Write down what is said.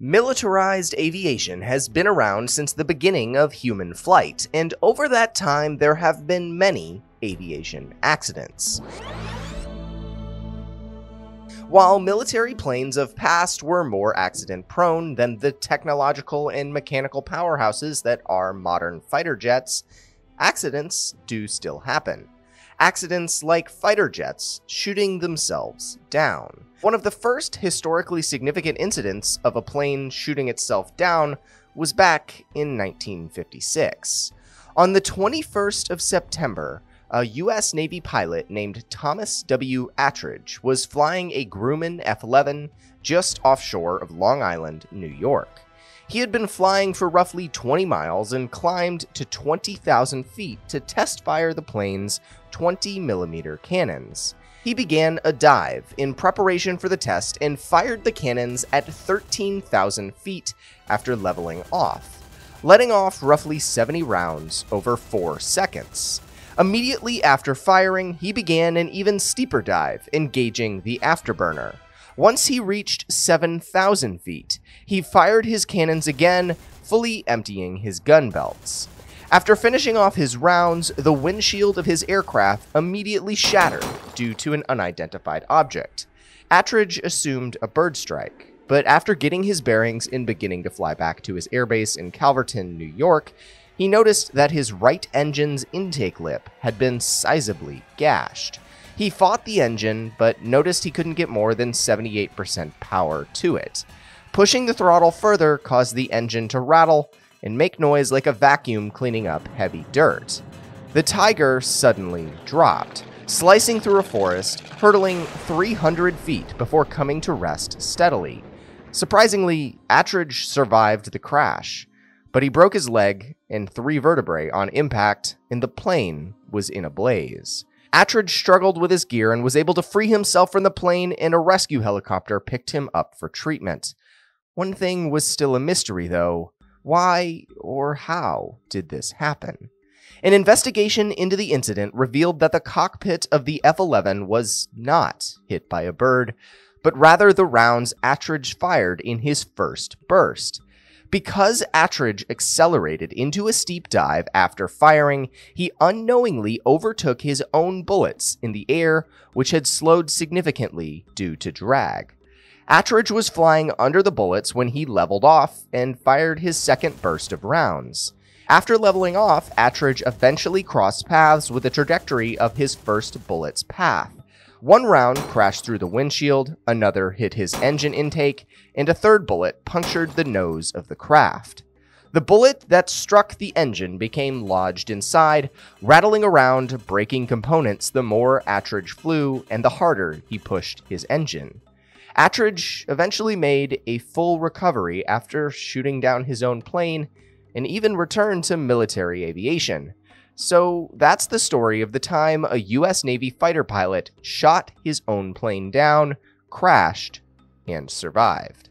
Militarized aviation has been around since the beginning of human flight, and over that time there have been many aviation accidents. While military planes of past were more accident-prone than the technological and mechanical powerhouses that are modern fighter jets, accidents do still happen. Accidents like fighter jets shooting themselves down. One of the first historically significant incidents of a plane shooting itself down was back in 1956. On the 21st of September, a U.S. Navy pilot named Thomas W. Attridge was flying a Grumman F-11 just offshore of Long Island, New York. He had been flying for roughly 20 miles and climbed to 20,000 feet to test fire the plane's 20mm cannons. He began a dive in preparation for the test and fired the cannons at 13,000 feet after leveling off, letting off roughly 70 rounds over 4 seconds. Immediately after firing, he began an even steeper dive, engaging the afterburner. Once he reached 7,000 feet, he fired his cannons again, fully emptying his gun belts. After finishing off his rounds, the windshield of his aircraft immediately shattered due to an unidentified object. Attridge assumed a bird strike, but after getting his bearings and beginning to fly back to his airbase in Calverton, New York, he noticed that his right engine's intake lip had been sizably gashed. He fought the engine, but noticed he couldn't get more than 78% power to it. Pushing the throttle further caused the engine to rattle and make noise like a vacuum cleaning up heavy dirt. The Tiger suddenly dropped, slicing through a forest, hurtling 300 feet before coming to rest steadily. Surprisingly, Attridge survived the crash, but he broke his leg and 3 vertebrae on impact, and the plane was in a blaze. Attridge struggled with his gear and was able to free himself from the plane, and a rescue helicopter picked him up for treatment. One thing was still a mystery, though. Why or how did this happen? An investigation into the incident revealed that the cockpit of the F-11 was not hit by a bird, but rather the rounds Attridge fired in his first burst. Because Attridge accelerated into a steep dive after firing, he unknowingly overtook his own bullets in the air, which had slowed significantly due to drag. Attridge was flying under the bullets when he leveled off and fired his second burst of rounds. After leveling off, Attridge eventually crossed paths with the trajectory of his first bullet's path. One round crashed through the windshield, another hit his engine intake, and a third bullet punctured the nose of the craft. The bullet that struck the engine became lodged inside, rattling around, breaking components the more Attridge flew and the harder he pushed his engine. Attridge eventually made a full recovery after shooting down his own plane and even returned to military aviation. So that's the story of the time a U.S. Navy fighter pilot shot his own plane down, crashed, and survived.